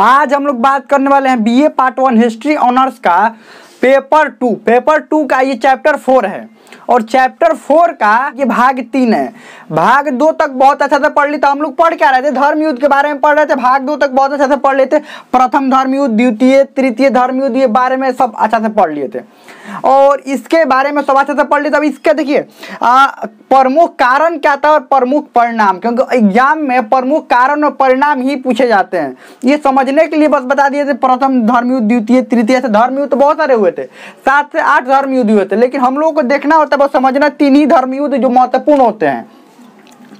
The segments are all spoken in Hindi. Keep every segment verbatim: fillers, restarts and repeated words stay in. आज हम लोग बात करने वाले हैं BA part one history honours का पेपर टू। पेपर टू का ये चैप्टर फोर है और चैप्टर फोर का ये भाग तीन है। भाग दो तक बहुत अच्छा से पढ़ ली तो हम लोग पढ़ क्या रहे थे, धर्मयुद्ध के बारे में पढ़ रहे थे। भाग दो तक बहुत अच्छा से पढ़ लेते, प्रथम धर्मयुद्ध, द्वितीय, तृतीय धर्मयुद्ध के बारे में सब अच्छा से पढ़ लिए थे और इसके बारे में सब अच्छा से पढ़ लेते। अब इसके देखिए प्रमुख कारण क्या था और प्रमुख परिणाम, क्योंकि एग्जाम में प्रमुख कारण और परिणाम ही पूछे जाते हैं। ये समझने के लिए बस बता दिए थे प्रथम धर्मयुद्ध, द्वितीय, तृतीय से धर्मयुद्ध तो बहुत सारे हुए थे, सात से आठ धर्मयुद्ध हुए थे, लेकिन हम लोगों को देखना होता है बस समझना तीन ही धर्मयुद्ध जो महत्वपूर्ण होते हैं,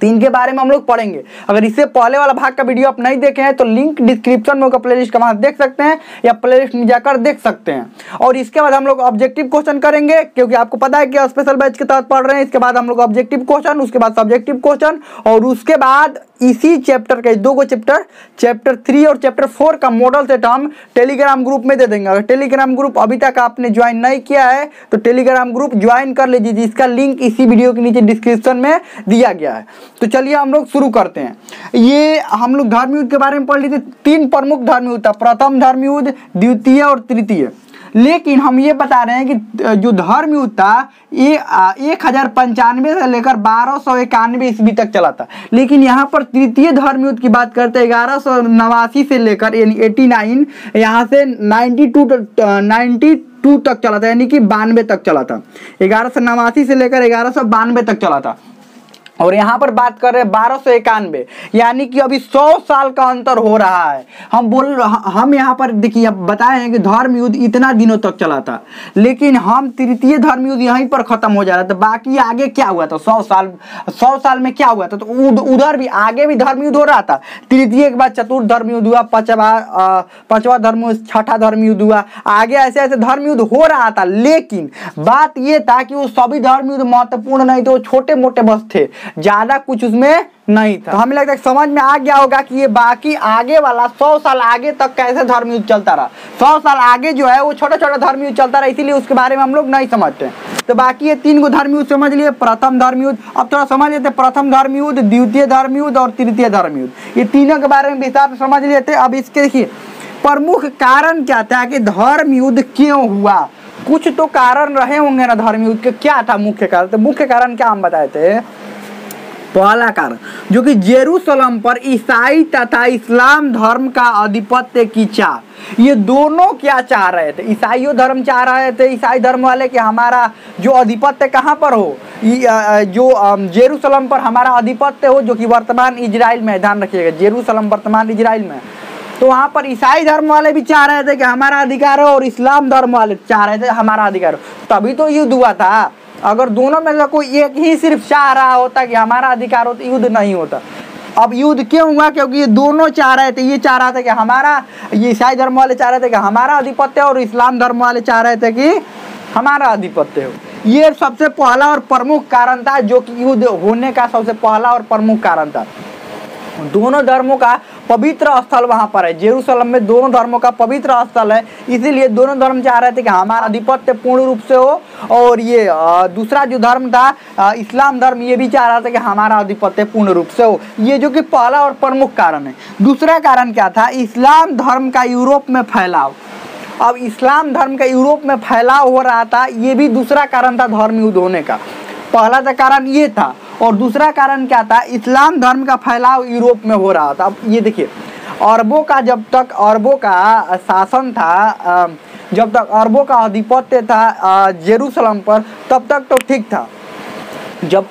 तीन के बारे में हम लोग पढ़ेंगे। अगर इससे पहले वाला भाग का वीडियो आप नहीं देखे हैं तो लिंक डिस्क्रिप्शन में होगा, प्लेलिस्ट का वहाँ देख सकते हैं या प्लेलिस्ट में जाकर देख सकते हैं। और इसके बाद हम लोग ऑब्जेक्टिव क्वेश्चन करेंगे, क्योंकि आपको पता है कि स्पेशल बैच के तहत पढ़ रहे हैं। इसके बाद हम लोग ऑब्जेक्टिव क्वेश्चन, उसके बाद सब्जेक्टिव क्वेश्चन और उसके बाद इसी चैप्टर के दो गो चैप्टर, चैप्टर थ्री और चैप्टर फोर का मॉडल सेट हम टेलीग्राम ग्रुप में दे देंगे। अगर टेलीग्राम ग्रुप अभी तक आपने ज्वाइन नहीं किया है तो टेलीग्राम ग्रुप ज्वाइन कर लीजिए, इसका लिंक इसी वीडियो के नीचे डिस्क्रिप्शन में दिया गया है। तो चलिए हम लोग शुरू करते हैं। ये हम लोग धर्मयुद्ध के बारे में पढ़ लेते, तीन प्रमुख धर्मयुद्ध था, प्रथम धर्मयुद्ध, द्वितीय और तृतीय। लेकिन हम ये बता रहे हैं कि जो धर्मयुद्ध था ये एक हज़ार पंचानवे से लेकर बारह सौ इक्यानवे ईस्वी तक चला था, लेकिन यहाँ पर तृतीय धर्मयुद्ध की बात करते हैं ग्यारह सौ नवासी से लेकर यानी एटी नाइन यहाँ से नाइन्टी टू नाइन्टी टू तक चला था, यानी कि बानवे तक चला था, ग्यारह सौ नवासी से लेकर ग्यारह सौ बानवे तक चला था। और यहाँ पर बात कर रहे हैं बारह सौ इक्यानवे, यानी कि अभी सौ साल का अंतर हो रहा है। हम बोल हम यहाँ पर देखिए बताए हैं कि धर्मयुद्ध इतना दिनों तक चला था, लेकिन हम तृतीय धर्मयुद्ध यहीं पर ख़त्म हो जा रहा था। बाकी आगे क्या हुआ था, सौ साल सौ साल में क्या हुआ था, तो उद, उधर भी आगे भी धर्मयुद्ध हो रहा था। तृतीय के बाद चतुर्थ धर्मयुद्ध हुआ, पाँचवा पाँचवा धर्मयुद्ध, छठा धर्मयुद्ध हुआ, आगे ऐसे ऐसे धर्मयुद्ध हो रहा था। लेकिन बात ये था कि वो सभी धर्मयुद्ध महत्वपूर्ण नहीं थे, वो छोटे मोटे बस थे, ज्यादा कुछ उसमें नहीं था। तो हमें लगता है समझ में आ गया होगा कि ये बाकी आगे वाला सौ साल आगे तक कैसे धर्मयुद्ध चलता रहा, सौ साल आगे जो है वो छोटा छोटा धर्मयुद्ध चलता रहा, इसीलिए उसके बारे में हम लोग नहीं समझते। तो बाकी ये तीन गो धर्मयुद्ध समझ लिए, प्रथम धर्मयुद्ध। अब थोड़ा समझ लेते प्रथम धर्मयुद्ध, द्वितीय धर्मयुद्ध और तृतीय धर्मयुद्ध, ये तीनों के बारे में विस्तार से समझ लेते। अब इसके देखिए प्रमुख कारण क्या था कि धर्मयुद्ध क्यों हुआ, कुछ तो कारण रहे होंगे ना धर्मयुद्ध के, क्या था मुख्य कारण। तो मुख्य कारण क्या हम बताए थे, पहला कारण जो कि जेरूसलम पर ईसाई तथा इस्लाम धर्म का आधिपत्य की चाह, ये दोनों क्या चाह रहे थे, ईसाइयों धर्म चाह रहे थे, ईसाई धर्म वाले कि हमारा जो आधिपत्य कहाँ पर हो, जो जेरूसलम पर हमारा आधिपत्य हो, जो कि वर्तमान इजराइल में, ध्यान रखिएगा जेरूसलम वर्तमान इजराइल में, तो वहाँ पर ईसाई धर्म वाले भी चाह रहे थे कि हमारा अधिकार हो और इस्लाम धर्म वाले चाह रहे थे हमारा अधिकार हो, तभी तो युद्ध हुआ था। अगर दोनों में से कोई एक ही सिर्फ चाह रहा होता कि हमारा अधिकार हो तो युद्ध नहीं होता। अब युद्ध क्यों हुआ, क्योंकि ये दोनों चाह रहे थे, ये चाह रहा था कि हमारा, ये ईसाई धर्म वाले चाह रहे थे कि हमारा आधिपत्य हो और इस्लाम धर्म वाले चाह रहे थे कि हमारा आधिपत्य हो। ये सबसे पहला और प्रमुख कारण था जो कि युद्ध होने का सबसे पहला और प्रमुख कारण था। दोनों धर्मों का पवित्र स्थल वहाँ पर है, जेरूसलम में दोनों धर्मों का पवित्र स्थल है, इसीलिए दोनों धर्म चाह रहे थे कि हमारा आधिपत्य पूर्ण रूप से हो। और ये दूसरा जो धर्म था इस्लाम धर्म, ये भी चाह रहा था कि हमारा आधिपत्य पूर्ण रूप से हो, ये जो कि पहला और प्रमुख कारण है। दूसरा कारण क्या था, इस्लाम धर्म का यूरोप में फैलाव। अब इस्लाम धर्म का यूरोप में फैलाव हो रहा था, ये भी दूसरा कारण था धर्मयुद्ध होने का। पहला तो कारण ये था और दूसरा कारण क्या था, इस्लाम धर्म का फैलाव यूरोप में हो रहा था। अब ये देखिए अरबों का, जब तक अरबों का शासन था, जब तक अरबों का आधिपत्य था जेरूसलम पर, तब तक तो ठीक था। जब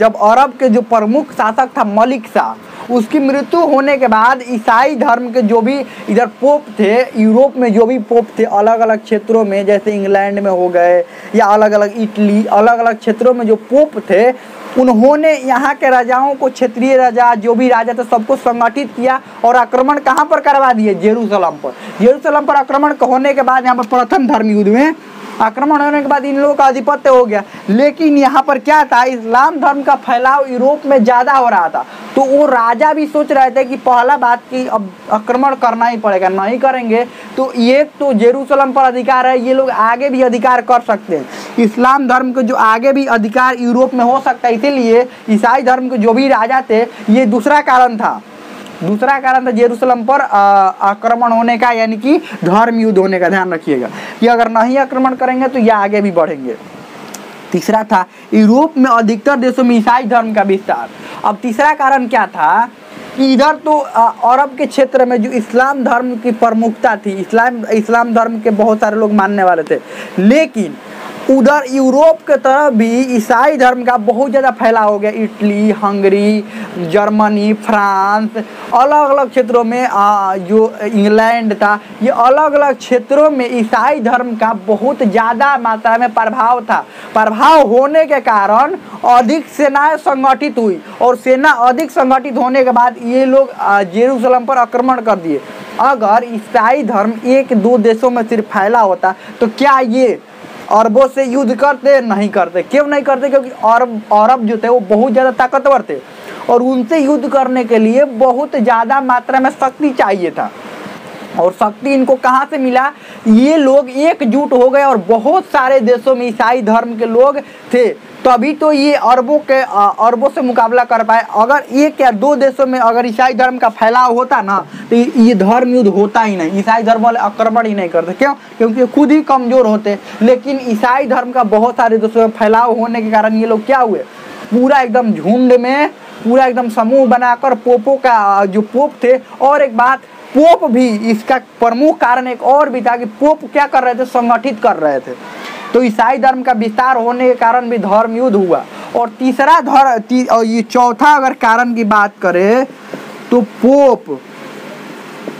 जब अरब के जो प्रमुख शासक था मलिक शाह, उसकी मृत्यु होने के बाद ईसाई धर्म के जो भी इधर पोप थे, यूरोप में जो भी पोप थे अलग अलग क्षेत्रों में, जैसे इंग्लैंड में हो गए या अलग अलग इटली, अलग अलग क्षेत्रों में जो पोप थे, उन्होंने यहाँ के राजाओं को, क्षेत्रीय राजा जो भी राजा थे सबको संगठित किया और आक्रमण कहाँ पर करवा दिए, जेरूसलम पर। जेरूसलम पर आक्रमण होने के बाद यहाँ पर प्रथम धर्मयुद्ध में आक्रमण होने के बाद इन लोगों का आधिपत्य हो गया। लेकिन यहाँ पर क्या था, इस्लाम धर्म का फैलाव यूरोप में ज़्यादा हो रहा था, तो वो राजा भी सोच रहे थे कि पहला बात कि अब आक्रमण करना ही पड़ेगा, नहीं करेंगे तो ये तो जेरूसलम पर अधिकार है, ये लोग आगे भी अधिकार कर सकते हैं, इस्लाम धर्म के जो आगे भी अधिकार यूरोप में हो सकता है, इसीलिए ईसाई धर्म के जो भी राजा थे, ये दूसरा कारण था दूसरा कारण था जेरूसलम पर आक्रमण होने का यानी कि धर्म युद्ध होने का। ध्यान रखिएगा कि अगर नहीं आक्रमण करेंगे तो यह आगे भी बढ़ेंगे। तीसरा था यूरोप में अधिकतर देशों में ईसाई धर्म का विस्तार। अब तीसरा कारण क्या था कि इधर तो अरब के क्षेत्र में जो इस्लाम धर्म की प्रमुखता थी, इस्लाम इस्लाम धर्म के बहुत सारे लोग मानने वाले थे, लेकिन उधर यूरोप के तरफ भी ईसाई धर्म का बहुत ज़्यादा फैलाव हो गया। इटली, हंगरी, जर्मनी, फ्रांस, अलग अलग क्षेत्रों में आ, जो इंग्लैंड था, ये अलग अलग क्षेत्रों में ईसाई धर्म का बहुत ज़्यादा मात्रा में प्रभाव था। प्रभाव होने के कारण अधिक सेनाएं संगठित हुई और सेना अधिक संगठित होने के बाद ये लोग जेरूसलम पर आक्रमण कर दिए। अगर ईसाई धर्म एक दो देशों में सिर्फ फैला होता तो क्या ये अरबों से युद्ध करते? नहीं करते। क्यों नहीं करते? क्योंकि अरब अरब जो थे वो बहुत ज़्यादा ताकतवर थे और उनसे युद्ध करने के लिए बहुत ज़्यादा मात्रा में शक्ति चाहिए था, और शक्ति इनको कहाँ से मिला? ये लोग एकजुट हो गए और बहुत सारे देशों में ईसाई धर्म के लोग थे, तभी तो ये अरबों के अरबों से मुकाबला कर पाए। अगर एक या दो देशों में अगर ईसाई धर्म का फैलाव होता ना तो ये धर्म युद्ध होता ही नहीं, ईसाई धर्म वाले आक्रमण ही नहीं करते। क्यों? क्योंकि खुद ही कमज़ोर होते। लेकिन ईसाई धर्म का बहुत सारे देशों में फैलाव होने के कारण ये लोग क्या हुए, पूरा एकदम झुंड में, पूरा एकदम समूह बनाकर, पोपों का जो पोप थे, और एक बात पोप भी, इसका प्रमुख कारण एक और भी था कि पोप क्या कर रहे थे, संगठित कर रहे थे। तो ईसाई धर्म का विस्तार होने के कारण भी धर्म युद्ध हुआ। और तीसरा धर्म ती, और ये चौथा अगर कारण की बात करें तो पोप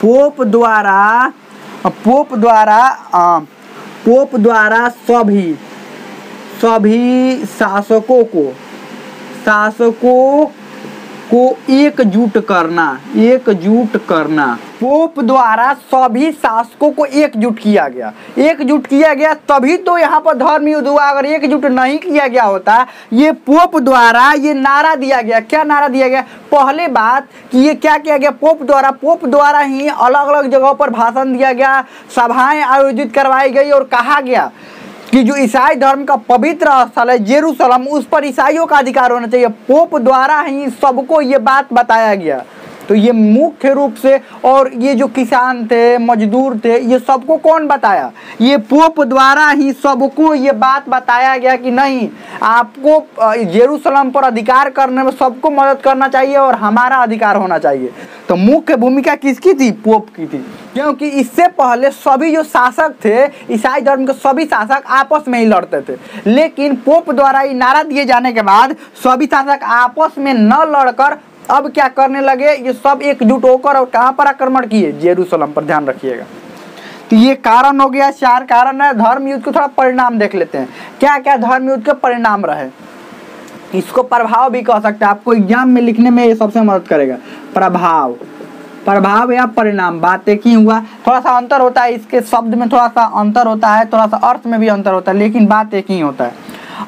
पोप द्वारा पोप द्वारा पोप द्वारा सभी सभी शासकों को शासकों को एकजुट करना एकजुट करना पोप द्वारा सभी शासकों को एकजुट किया गया एकजुट किया गया तभी तो यहाँ पर धर्म युद्ध हुआ। अगर एकजुट नहीं किया गया होता, ये पोप द्वारा ये नारा दिया गया। क्या नारा दिया गया? पहले बात कि ये क्या किया गया, पोप द्वारा पोप द्वारा ही अलग अलग जगहों पर भाषण दिया गया, सभाएं आयोजित करवाई गई और कहा गया कि जो ईसाई धर्म का पवित्र स्थल है जेरूसलम, उस पर ईसाइयों का अधिकार होना चाहिए। पोप द्वारा ही सबको ये बात बताया गया। तो ये मुख्य रूप से, और ये जो किसान थे, मजदूर थे, ये सबको कौन बताया? ये पोप द्वारा ही सबको ये बात बताया गया कि नहीं, आपको जेरूसलम पर अधिकार करने में सबको मदद करना चाहिए और हमारा अधिकार होना चाहिए। तो मुख्य भूमिका किसकी थी? पोप की थी। क्योंकि इससे पहले सभी जो शासक थे, ईसाई धर्म के सभी शासक आपस में ही लड़ते थे, लेकिन पोप द्वारा ये नारा दिए जाने के बाद सभी शासक आपस में न लड़कर अब क्या करने लगे, ये सब एकजुट होकर और कहाँ पर आक्रमण किए? जेरूसलम पर। ध्यान रखिएगा। तो ये कारण हो गया, चार कारण है धर्म युद्ध के। थोड़ा परिणाम देख लेते हैं, क्या क्या धर्म युद्ध के परिणाम रहे। इसको प्रभाव भी कह सकते हैं, आपको एग्जाम में लिखने में ये सबसे मदद करेगा। प्रभाव प्रभाव या परिणाम बात एक ही हुआ, थोड़ा सा अंतर होता है, इसके शब्द में थोड़ा सा अंतर होता है, थोड़ा सा अर्थ में भी अंतर होता है, लेकिन बात एक ही होता है।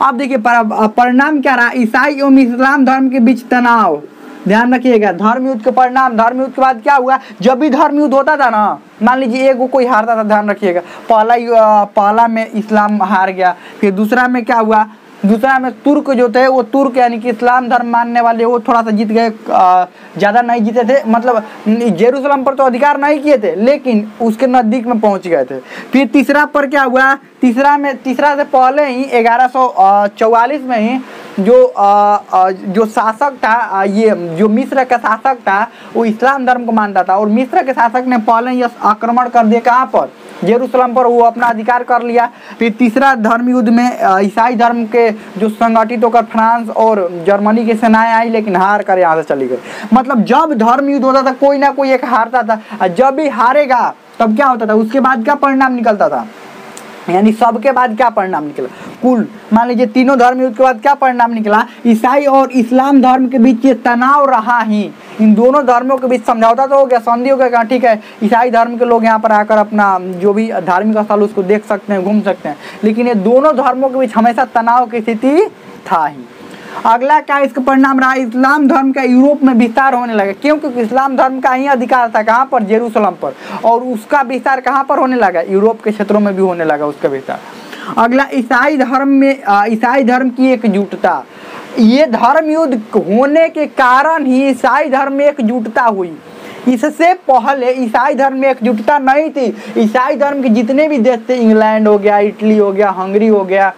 अब देखिए परिणाम क्या रहा, ईसाई एवं इस्लाम धर्म के बीच तनाव। ध्यान रखिएगा, धर्म युद्ध के परिणाम। धर्म युद्ध के बाद क्या हुआ, जब भी धर्म युद्ध होता था ना, मान लीजिए एगो कोई हारता था, ध्यान रखिएगा, पहला पहला में इस्लाम हार गया, फिर दूसरा में क्या हुआ, दूसरा में तुर्क जो थे वो तुर्क यानी कि इस्लाम धर्म मानने वाले वो थोड़ा सा जीत गए, ज़्यादा नहीं जीते थे, मतलब जेरूसलम पर तो अधिकार नहीं किए थे लेकिन उसके नज़दीक में पहुंच गए थे। फिर तीसरा पर क्या हुआ, तीसरा में तीसरा से पहले ही ग्यारह सौ चौवालीस में ही जो आ, आ, जो शासक था, आ, ये जो मिस्र का शासक था वो इस्लाम धर्म को मानता था, और मिस्र के शासक ने पहले ही आक्रमण कर दिया कहाँ पर, जेरूसलम पर, वो अपना अधिकार कर लिया। फिर तीसरा धर्म युद्ध में ईसाई धर्म के जो संगठित होकर फ्रांस और जर्मनी की सेनाएं आई, लेकिन हार कर यहाँ से चली गई। मतलब जब धर्म युद्ध होता था कोई ना कोई एक हारता था, और जब भी हारेगा तब क्या होता था, उसके बाद क्या परिणाम निकलता था, यानी सबके बाद क्या परिणाम निकला। कुल मान लीजिए तीनों धर्म युद्ध के बाद क्या परिणाम निकला, ईसाई और इस्लाम धर्म के बीच ये तनाव रहा ही। इन दोनों धर्मों के बीच समझौता तो हो गया, संधि हो गया, ठीक है, ईसाई धर्म के लोग यहाँ पर आकर अपना जो भी धार्मिक स्थल उसको देख सकते हैं, घूम सकते हैं, लेकिन ये दोनों धर्मों के बीच हमेशा तनाव की स्थिति था ही। अगला क्या इसका परिणाम रहा, इस्लाम धर्म का यूरोप में विस्तार होने लगा। क्यों? क्योंकि इस्लाम धर्म का ही अधिकार था कहाँ पर, जेरूसलम पर, और उसका विस्तार कहाँ पर होने लगा, यूरोप के क्षेत्रों में भी होने लगा उसका विस्तार। अगला ईसाई धर्म में ईसाई धर्म की एकजुटता। ये धर्म युद्ध होने के कारण ही ईसाई धर्म में एकजुटता हुई। इससे पहले ईसाई धर्म में एकजुटता नहीं थी। ईसाई धर्म के जितने भी देश थे, इंग्लैंड हो गया, इटली हो गया, हंगरी हो गया,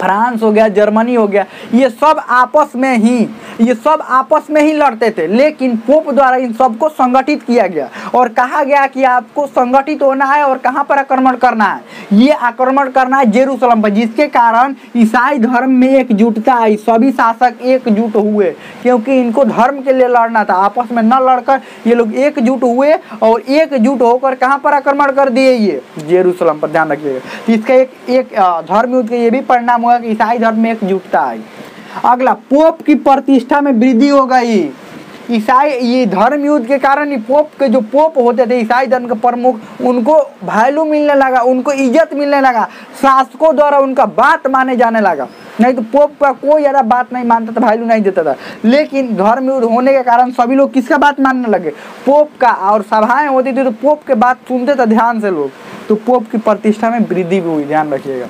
फ्रांस हो गया, जर्मनी हो गया, ये सब आपस में ही ये सब आपस में ही लड़ते थे। लेकिन पोप द्वारा इन सबको संगठित किया गया और कहा गया कि आपको संगठित होना है और कहाँ पर आक्रमण करना है, ये आक्रमण करना है जेरूसलम पर, जिसके कारण ईसाई धर्म में एकजुटता आई। सभी शासक एकजुट हुए क्योंकि इनको धर्म के लिए लड़ना था, आपस में न लड़कर ये लोग एकजुट हुए और एकजुट होकर कहाँ पर आक्रमण कर दिए, ये जेरूसलम पर। ध्यान रखिएगा, इसका एक एक धर्मयुद्ध का ये भी परिणाम हुआ कि ईसाई धर्म में एकजुटता आई। अगला, पोप की प्रतिष्ठा में वृद्धि हो गई। ईसाई ये धर्मयुद्ध के कारण ही पोप के जो पोप होते थे ईसाई धर्म के प्रमुख, उनको वैल्यू मिलने लगा, उनको इज्जत मिलने लगा, शासकों द्वारा उनका बात माने जाने लगा। नहीं तो पोप का कोई ज़्यादा बात नहीं मानता था, वैल्यू नहीं देता था। लेकिन धर्मयुद्ध होने के कारण सभी लोग किसका बात मानने लगे, पोप का। और सभाएँ होती थी तो पोप के बात सुनते थे ध्यान से लोग, तो पोप की प्रतिष्ठा में वृद्धि भी हुई। ध्यान रखिएगा,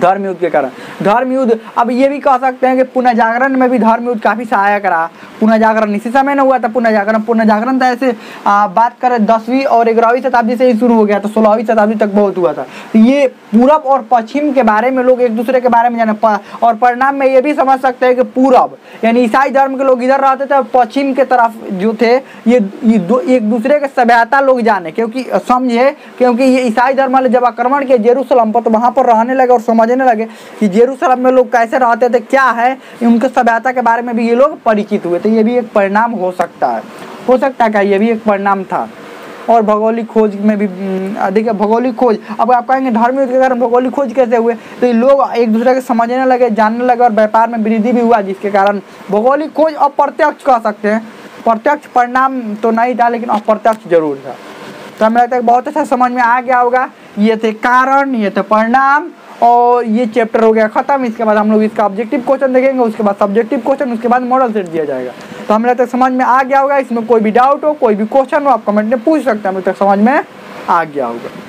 धर्मयुद्ध के कारण धर्मयुद्ध। अब ये भी कह सकते हैं कि पुनर्जागरण में भी धर्मयुद्ध काफ़ी सहायक रहा। पुनर्जागरण इसी समय न हुआ था, पुनर्जागरण पुनर्जागरण तो ऐसे आ, बात करें दसवीं और ग्यारहवीं शताब्दी से ही शुरू हो गया था, सोलहवीं शताब्दी तक बहुत हुआ था। तो ये पूरब और पश्चिम के बारे में लोग एक दूसरे के बारे में जाने पा, और परिणाम में ये भी समझ सकते हैं कि पूरब यानी ईसाई धर्म के लोग इधर रहते थे और पश्चिम के तरफ जो थे ये, ये दो एक दूसरे के सभ्यता लोग जाने, क्योंकि समझे क्योंकि ये ईसाई धर्म वाले जब आक्रमण किया जेरूसलम पर तो वहाँ पर रहने लगे और समझने लगे कि जेरूसलम में लोग कैसे रहते थे, क्या है उनके सभ्यता के बारे में भी ये लोग परिचित हुए। तो ये भी एक परिणाम हो सकता है, हो सकता है क्या, ये भी एक परिणाम था। और भौगोलिक खोज में भी देखिए, भौगोलिक खोज, अब आप कहेंगे धर्मयुद्ध के कारण भौगोलिक खोज कैसे हुए, तो ये लोग एक दूसरे को समझने लगे, जानने लगे और व्यापार में वृद्धि भी हुआ, जिसके कारण भौगोलिक खोज अप्रत्यक्ष कह सकते हैं। प्रत्यक्ष परिणाम तो नहीं था लेकिन अप्रत्यक्ष जरूर था। तो हमें लगता है बहुत अच्छा समझ में आ गया होगा। ये थे कारण, ये थे परिणाम और ये चैप्टर हो गया खत्म। इसके बाद हम लोग इसका ऑब्जेक्टिव क्वेश्चन देखेंगे, उसके बाद सब्जेक्टिव क्वेश्चन, उसके बाद मॉडल सेट दिया जाएगा। तो हमें लगता है समझ में आ गया होगा। इसमें कोई भी डाउट हो, कोई भी क्वेश्चन हो, आप कमेंट में पूछ सकते हैं। हमें तक समझ में आ गया होगा।